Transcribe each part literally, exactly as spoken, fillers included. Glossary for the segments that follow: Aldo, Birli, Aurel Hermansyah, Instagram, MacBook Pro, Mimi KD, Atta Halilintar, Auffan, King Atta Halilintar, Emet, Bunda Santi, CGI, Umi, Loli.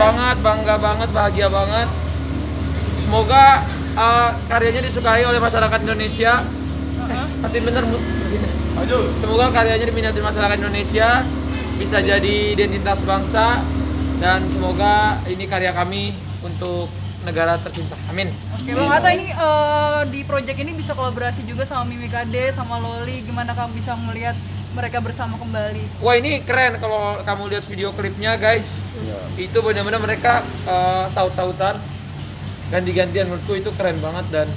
banget, bangga banget, bahagia banget. Semoga uh, karyanya disukai oleh masyarakat Indonesia. Tapi bener Bu, semoga karyanya diminati masyarakat Indonesia, bisa jadi identitas bangsa, dan semoga ini karya kami untuk negara tercinta. Amin. Oke, Bang Atta, ini uh, di project ini bisa kolaborasi juga sama Mimi K D, sama Loli. Gimana kamu bisa melihat mereka bersama kembali? Wah, ini keren kalau kamu lihat video klipnya, guys. Yeah. Itu benar-benar mereka uh, saut-sautan, ganti-gantian. Menurutku itu keren banget dan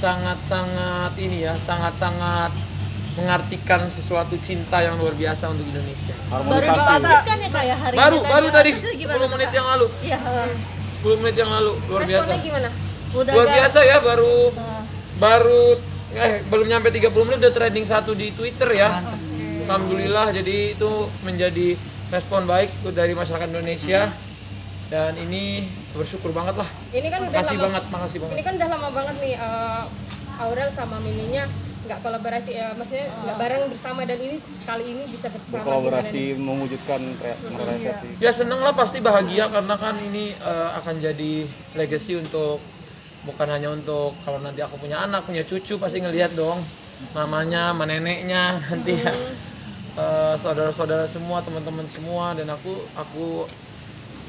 sangat-sangat ini ya, sangat-sangat mengartikan sesuatu cinta yang luar biasa untuk Indonesia. Baru kan ya, Kak, ya, hari baru, baru tadi sepuluh menit yang lalu. Iya. sepuluh menit yang lalu, luar biasa. Luar biasa ya, baru baru Eh, belum nyampe tiga puluh menit udah trending satu di Twitter ya. Okay. Alhamdulillah, jadi itu menjadi respon baik dari masyarakat Indonesia. Hmm. Dan ini bersyukur banget lah. Ini kan udah makasih lama, banget, makasih banget. Ini kan udah lama banget nih uh, Aurel sama Miminya nggak kolaborasi, uh, maksudnya nggak bareng bersama, dan ini kali ini bisa bersama. Kolaborasi mewujudkan kreasi. Ya seneng lah, pasti bahagia karena kan ini uh, akan jadi legacy untuk, bukan hanya untuk kalau nanti aku punya anak, punya cucu, pasti ngelihat dong mamanya, sama neneknya nanti ya, saudara-saudara uh, semua, teman-teman semua. Dan aku aku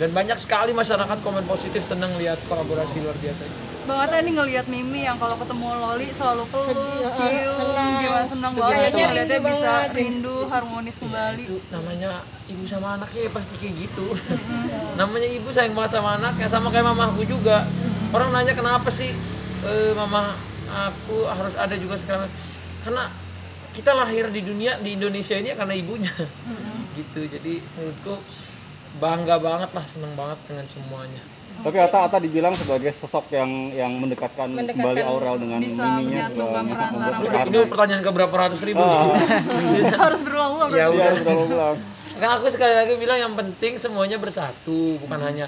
dan banyak sekali masyarakat komen positif, seneng lihat kolaborasi luar biasa. Bang Atta ini ngelihat Mimi yang kalau ketemu Loli selalu peluk, cium, gimana, senang banget. Ngelihatnya bisa rindu, harmonis kembali. Itu namanya ibu sama anaknya pasti kayak gitu. Namanya ibu sayang banget sama anaknya, sama kayak mamaku juga. Orang nanya kenapa sih e, mama aku harus ada juga sekarang, karena kita lahir di dunia, di Indonesia ini karena ibunya. Mm-hmm. Gitu, jadi menurutku bangga banget lah, seneng banget dengan semuanya. Tapi Atta, Atta dibilang sebagai sosok yang yang mendekatkan, mendekatkan Bali Aurel dengan Miminya. Ini pertanyaan ke berapa ratus ribu? Uh, harus berulang-ulang. Ya, berulang-ulang. Karena aku sekali lagi bilang yang penting semuanya bersatu, bukan hmm. hanya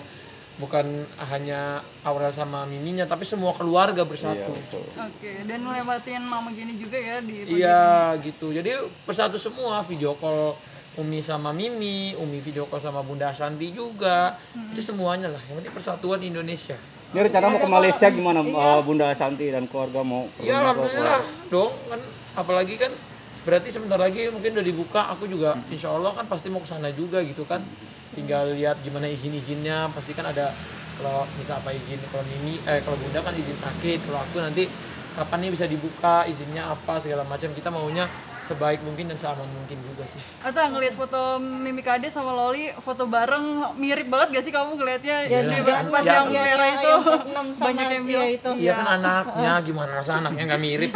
bukan hanya Aurel sama Miminya, tapi semua keluarga bersatu. Iya, oke, okay. Dan lewatin mama gini juga ya di iya ini. Gitu, jadi bersatu semua. Video call Umi sama Mimi, Umi video call sama Bunda Santi juga. Jadi hmm. semuanya lah, yang penting persatuan Indonesia. Ini rencana mau ke Malaysia gimana, iya. Bunda Santi dan keluarga mau? Iya, alhamdulillah dong, kan apalagi kan berarti sebentar lagi mungkin udah dibuka, aku juga hmm. insya Allah kan pasti mau ke sana juga gitu kan. Tinggal lihat gimana izin-izinnya, pasti kan ada, kalau bisa apa izin, kalau Mimi, eh kalau Bunda kan izin sakit, kalau aku nanti kapan nih bisa dibuka, izinnya apa, segala macam. Kita maunya sebaik mungkin dan seaman mungkin juga sih. Atta, ngelihat foto Mimi K D sama Loli, foto bareng, mirip banget gak sih kamu ngelihatnya? Ya, ya, pas ya, yang merah ya, itu, yang banyak yang bilang itu. Iya kan anaknya, gimana rasa anaknya gak mirip.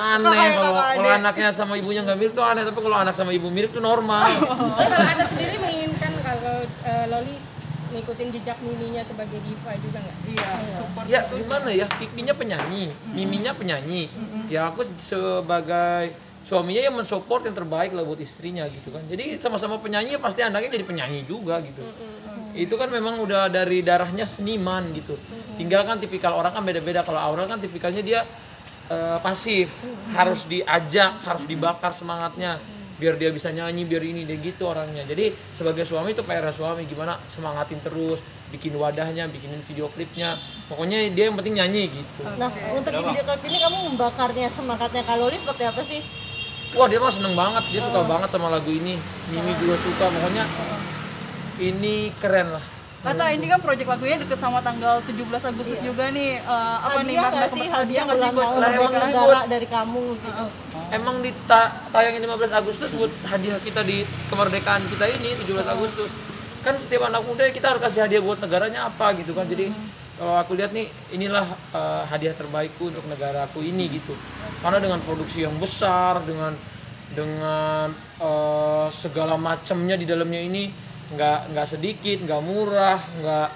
Aneh, kalau, kalau anaknya sama ibunya gak mirip tuh aneh, tapi kalau anak sama ibu mirip tuh normal. Kalau Atta sendiri menginginkan kalau uh, Loli ngikutin jejak Miminya sebagai diva juga nggak? Iya. Ya gimana ya, Kiki-nya penyanyi, mm-hmm. Miminya penyanyi. Mm-hmm. Ya aku sebagai suaminya yang mensupport yang terbaik lah buat istrinya gitu kan. Jadi sama-sama penyanyi, pasti anaknya jadi penyanyi juga gitu. Mm-hmm. Itu kan memang udah dari darahnya seniman gitu. Mm-hmm. Tinggal kan tipikal orang kan beda-beda. Kalau Aurel kan tipikalnya dia uh, pasif, mm-hmm. harus diajak, harus dibakar semangatnya. Biar dia bisa nyanyi, biar ini, dia gitu orangnya. Jadi sebagai suami itu P R suami, gimana semangatin terus, bikin wadahnya, bikinin video klipnya. Pokoknya dia yang penting nyanyi gitu. Nah, okay. Untuk di video klip ini kamu membakarnya, semangatnya Kak Loli seperti apa sih? Wah, dia mah seneng banget, dia suka oh. banget sama lagu ini. Mimi juga suka, pokoknya ini keren lah. Atta, ini kan proyek lagunya deket sama tanggal tujuh belas Agustus iya. juga nih. Uh, apa hadiah nih makna hadiah nggak sih buat negara dari kamu gitu? Uh, uh. Emang di ta tayangin lima belas Agustus buat hadiah kita di kemerdekaan kita ini tujuh belas Agustus. Kan setiap anak muda kita harus kasih hadiah buat negaranya apa gitu kan. Jadi kalau aku lihat nih, inilah uh, hadiah terbaikku untuk negaraku ini gitu. Karena dengan produksi yang besar, dengan dengan uh, segala macamnya di dalamnya ini. nggak nggak sedikit, nggak murah, nggak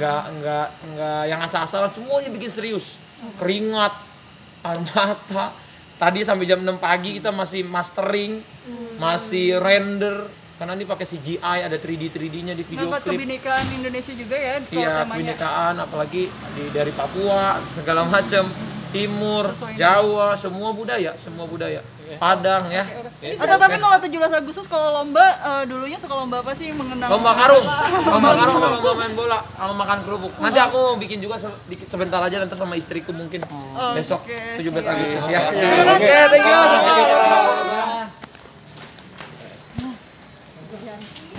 nggak nggak nggak yang asal-asalan, semuanya bikin serius, keringat, air mata. Tadi sampai jam enam pagi kita masih mastering, masih render, karena ini pakai C G I, ada tiga D tiga D-nya di video klip. Kebinekaan Indonesia juga ya, iya, kebinekaan, apalagi di, dari Papua segala macam, Timur, Jawa, semua budaya, semua budaya. Padang ya. Atau tapi kalau tujuh belas Agustus kalau lomba uh, dulunya suka lomba apa sih mengenang? Lomba karung. Lomba karung, lomba main bola, sama makan kerupuk. Nanti aku bikin juga sedikit sebentar aja nanti sama istriku mungkin. Oh, besok okay, tujuh belas Agustus ya. Oke, thank you.